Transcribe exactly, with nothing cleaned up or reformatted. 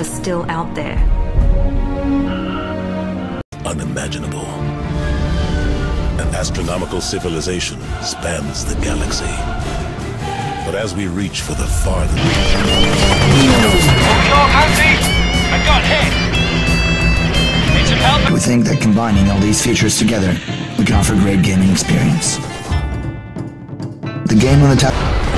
are still out there. Unimaginable. An astronomical civilization spans the galaxy. But as we reach for the farthest... I got hit! Need some help? We think that combining all these features together, we can offer a great gaming experience. The game on the top...